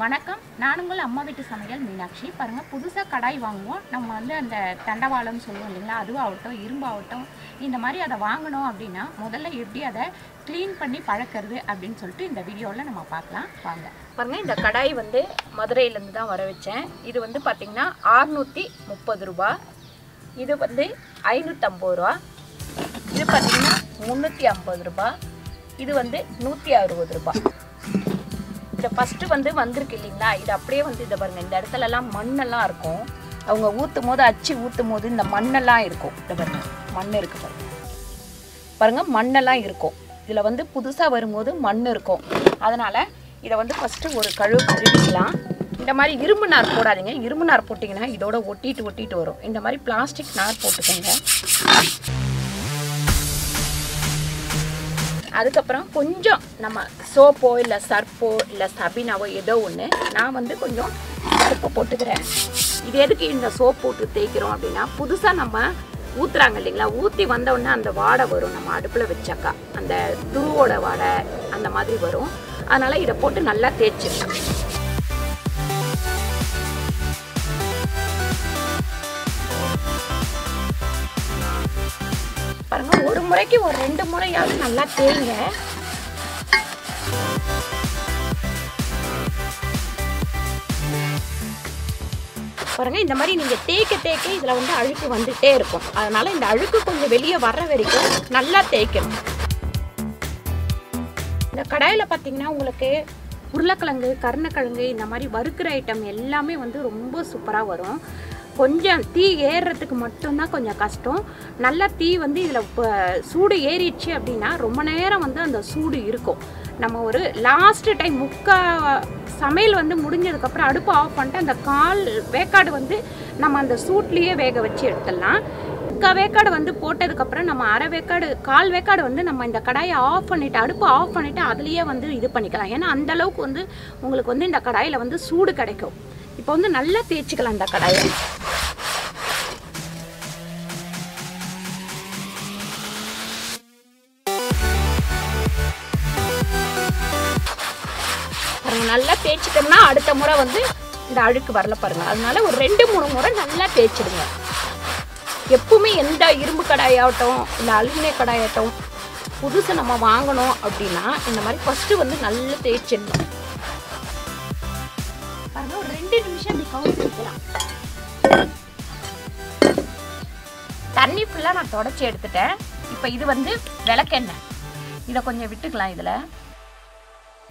வணக்கம், நான் உங்கள் அம்மா வீட்டு சமையல் மீனாட்சி. பாருங்கள், புதுசாக கடாய் வாங்குவோம். நம்ம வந்து அந்த தண்டவாளம்னு சொல்லுவோம் இல்லைங்களா, அதுவாகட்டும் இரும்பாகட்டும், இந்த மாதிரி அதை வாங்கணும் அப்படின்னா முதல்ல எப்படி அதை க்ளீன் பண்ணி பழக்கிறது அப்படின்னு சொல்லிட்டு இந்த வீடியோவில் நம்ம பார்க்கலாம் வாங்க. பாருங்கள், இந்த கடாய் வந்து மதுரையிலேருந்து தான் வர வச்சேன். இது வந்து பார்த்திங்கன்னா 630 ரூபா, இது வந்து 550 ரூபா, இது பார்த்திங்கன்னா 350 ரூபா, இது வந்து 160 ரூபா. இதை ஃபஸ்ட்டு வந்து வந்திருக்கு இல்லைங்களா, இது அப்படியே வந்து இதை பாருங்கள், இந்த இடத்துலலாம் மண்ணெல்லாம் இருக்கும். அவங்க ஊற்றும் போது, அச்சு ஊற்றும் போது இந்த மண்ணெல்லாம் இருக்கும். இதை பாருங்கள், மண் இருக்குது பாருங்கள், பாருங்கள் மண்ணெல்லாம் இருக்கும். இதில் வந்து புதுசாக வரும்போது மண் இருக்கும். அதனால் இதை வந்து ஃபஸ்ட்டு ஒரு கழுவு கழுவிக்கலாம். இந்த மாதிரி இரும்பு நார் போடாதீங்க, இரும்பு நார் போட்டிங்கன்னா இதோட ஒட்டிட்டு வரும். இந்த மாதிரி பிளாஸ்டிக் நார் போட்டுக்கோங்க. அதுக்கப்புறம் கொஞ்சம் நம்ம சோப்போ இல்லை சர்ப்போ இல்லை சபினாவோ ஏதோ ஒன்று, நான் வந்து கொஞ்சம் சர்ப்பு போட்டுக்கிறேன். இது எதுக்கு இந்த சோப் போட்டு தேய்க்கிறோம் அப்படின்னா, புதுசாக நம்ம ஊற்றுறாங்க இல்லைங்களா, ஊற்றி வந்தோடனே அந்த வாடை வரும். நம்ம அடுப்பில் வச்சாக்கா அந்த துருவோட வாடை அந்த மாதிரி வரும். அதனால் இதை போட்டு நல்லா தேய்ச்சிடலாம். பாருங்க, ஒரு முறைக்கு ஒரு 2 முறையாவது நல்லா தேய்ங்க. பாருங்க, இந்த மாதிரி நீங்க தேய்க்க இதுல வந்து அழுக்கு வந்துட்டே இருக்கும். அதனால இந்த அழுக்கு கொஞ்சம் வெளியே வர்ற வரைக்கும் நல்லா தேய்க்கணும். இந்த கடாயில பாத்தீங்கன்னா உங்களுக்கு உருளைக்கிழங்கு, கருணக்கிழங்கு, இந்த மாதிரி வறுக்கிற ஐட்டம் எல்லாமே வந்து ரொம்ப சூப்பரா வரும். கொஞ்சம் தீ ஏறுறதுக்கு மட்டும்தான் கொஞ்சம் கஷ்டம். நல்லா தீ வந்து இதில் இப்போ சூடு ஏறிடுச்சு அப்படின்னா ரொம்ப நேரம் வந்து அந்த சூடு இருக்கும். நம்ம ஒரு லாஸ்ட்டு டைம் சமையல் வந்து முடிஞ்சதுக்கப்புறம் அடுப்பு ஆஃப் பண்ணிட்டு அந்த கால் வேக்காடு வந்து நம்ம அந்த சூட்லேயே வேக வச்சு எடுத்துடலாம். வேக்காடு வந்து போட்டதுக்கப்புறம் நம்ம அரை வேக்காடு கால் வேக்காடு வந்து நம்ம இந்த கடாயை ஆஃப் பண்ணிவிட்டு அடுப்பு ஆஃப் பண்ணிவிட்டு அதுலேயே வந்து இது பண்ணிக்கலாம். ஏன்னா அந்தளவுக்கு வந்து உங்களுக்கு வந்து இந்த கடாயில் வந்து சூடு கிடைக்கும். இப்போ வந்து நல்லா தேய்ச்சிக்கலாம் இந்த கடாயை. நல்லா தேய்ச்சிட்டோம்னா அடுத்த முறை வந்து இந்த அழுக்கு வரல பாருங்க. அதனால ஒரு 2-3 முறை நல்லா தேய்ச்சிடுங்க. எப்பவுமே எந்த இரும்பு கடாயாகட்டும் இல்லை அலுமினிய கடாயாகட்டும் புதுசு நம்ம வாங்கணும் அப்படின்னா இந்த மாதிரி ஃபஸ்ட்டு வந்து நல்லா தேய்ச்சிடணும். பாருங்க, ஒரு 2 நிமிஷம் இப்படி கவுத்திக்கலாம். தண்ணி ஃபுல்லாக நான் தொடச்சி எடுத்துட்டேன். இப்போ இது வந்து விளக்கெண்ணெய், இதை கொஞ்சம் விட்டுக்கலாம். இதில்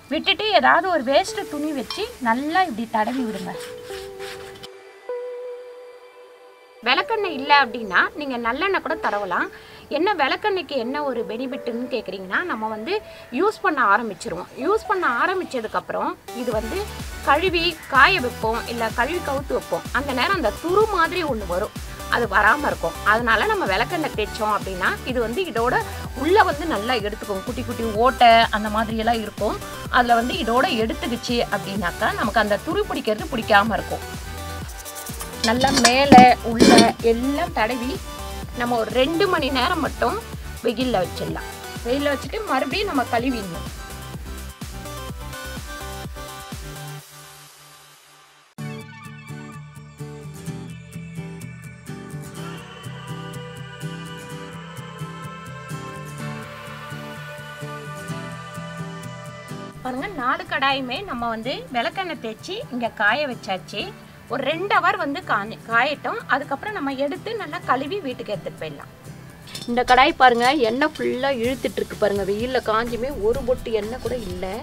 விட்டுட்டு ஏதாவது ஒரு வேஸ்ட்டு துணி வச்சு நல்லா இப்படி தடவி விடுங்க. விளக்கெண்ணெய் இல்லை அப்படின்னா நீங்கள் நல்லெண்ணெய் கூட தடவலாம். என்ன விளக்கெண்ணெய்க்கு என்ன ஒரு பெனிஃபிட்டுன்னு கேட்குறீங்கன்னா, நம்ம வந்து யூஸ் பண்ண ஆரம்பிச்சிருவோம். யூஸ் பண்ண ஆரம்பித்ததுக்கப்புறம் இது வந்து கழுவி காய வைப்போம் இல்லை கழுவி கவுத்து வைப்போம். அந்த நேரம் அந்த துரு மாதிரி ஒன்று வரும், அது வராமல் இருக்கும். அதனால நம்ம விளக்கெண்ணெய் தேய்ச்சோம் அப்படின்னா இது வந்து இதோட உள்ளே வந்து நல்லா எடுத்துக்கும். குட்டி குட்டி ஓட்டை அந்த மாதிரியெல்லாம் இருக்கும். அதில் வந்து இதோட எடுத்துக்கிச்சு அப்படின்னாக்கா நமக்கு அந்த துரு பிடிக்கிறது பிடிக்காமல் இருக்கும். நல்லா மேலே உள்ள எல்லாம் தடவி நம்ம ஒரு 2 மணி நேரம் மட்டும் வெயிலில் வச்சிடலாம். வெயிலில் வச்சுட்டு மறுபடியும் நம்ம கழுவிடணும். பாருங்க, 4 கடாயுமே நம்ம வந்து விளக்கெண்ணெய் தேய்ச்சி இங்கே காய வச்சாச்சு. ஒரு 2 ஹவர் வந்து காயட்டும். அதுக்கப்புறம் நம்ம எடுத்து நல்லா கழுவி வீட்டுக்கு எடுத்துகிட்டு போயிடலாம். இந்த கடாய் பாருங்கள், எண்ணெய் ஃபுல்லாக இழுத்துட்டுருக்கு பாருங்கள். வெயிலில் காஞ்சுமே ஒரு பொட்டு எண்ணெய் கூட இல்லை.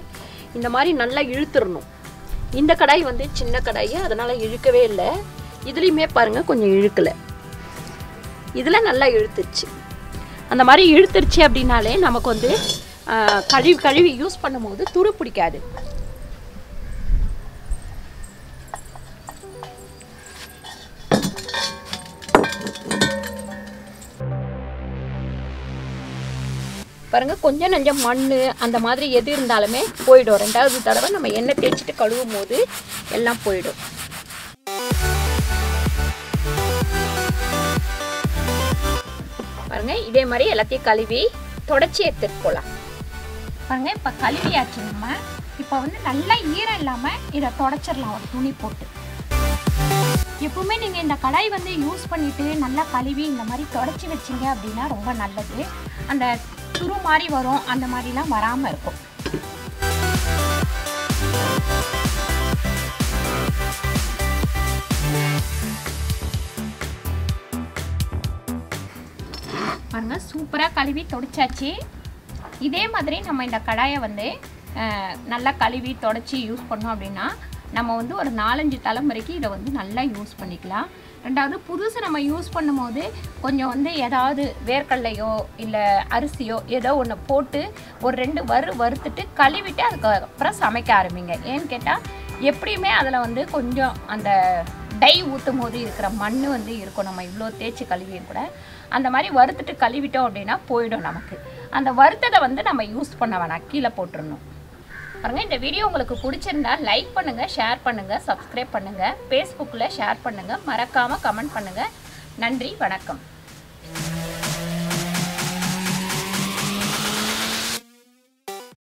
இந்த மாதிரி நல்லா இழுத்துடணும். இந்த கடாய் வந்து சின்ன கடாய், அதனால் இழுக்கவே இல்லை. இதுலேயுமே பாருங்கள் கொஞ்சம் இழுக்கலை, இதில் நல்லா இழுத்துருச்சு. அந்த மாதிரி இழுத்துருச்சு அப்படின்னாலே நமக்கு வந்து கழுவி யூஸ் பண்ணும்போது துரு பிடிக்காது. பாருங்க, கொஞ்சம் நஞ்சம் மண் அந்த மாதிரி எது இருந்தாலுமே போயிடும். 2வது தடவை நம்ம எண்ணெய் தேய்ச்சிட்டு கழுவும் போது எல்லாம் போயிடும். பாருங்க, இதே மாதிரி எல்லாத்தையும் கழுவி தொடச்சி எடுத்துட்டு போகலாம். பாருங்க, இப்போ கழுவியாச்சு. நம்ம இப்போ வந்து நல்லா ஈரம் இல்லாம இத தொடச்சிரலாம் ஒரு துணி போட்டு. எப்பவுமே நீங்க இந்த கடாய் வந்து யூஸ் பண்ணிட்டு நல்லா கழுவி இந்த மாதிரி தொடச்சி வெச்சீங்க அப்படினா ரொம்ப நல்லது. அந்த துரு மாதிரி வரும் அந்த மாதிரிலாம் வராம இருக்கும். பாருங்க சூப்பரா கழுவி தொடச்சாச்சு. இதே மாதிரி நம்ம இந்த கடாயை வந்து நல்லா கழுவி தொடச்சி யூஸ் பண்ணோம் அப்படின்னா நம்ம வந்து ஒரு 4-5 தலைமுறைக்கு இதை வந்து நல்லா யூஸ் பண்ணிக்கலாம். ரெண்டாவது புதுசு நம்ம யூஸ் பண்ணும்போது கொஞ்சம் வந்து ஏதாவது வேர்க்கடலையோ இல்லை அரிசியோ ஏதோ ஒன்று போட்டு ஒரு 2 வறுத்துட்டு கழுவிட்டு அதுக்கப்புறம் சமைக்க ஆரம்பிங்க. ஏன்னு கேட்டால் எப்படியுமே அதில் வந்து கொஞ்சம் அந்த டை ஊற்றும் போது இருக்கிற மண் வந்து இருக்கும். நம்ம இவ்வளோ தேய்ச்சி கழுவியும் கூட அந்த மாதிரி வறுத்துட்டு கழுவிட்டோம் அப்படின்னா போயிடும். நமக்கு அந்த வறுத்ததை வந்து நம்ம யூஸ் பண்ண வேணாம், கீழே போட்டுடணும். பாருங்கள், இந்த வீடியோ உங்களுக்கு பிடிச்சிருந்தா லைக் பண்ணுங்கள், ஷேர் பண்ணுங்கள், சப்ஸ்கிரைப் பண்ணுங்கள், ஃபேஸ்புக்கில் ஷேர் பண்ணுங்கள், மறக்காமல் கமெண்ட் பண்ணுங்கள். நன்றி, வணக்கம்.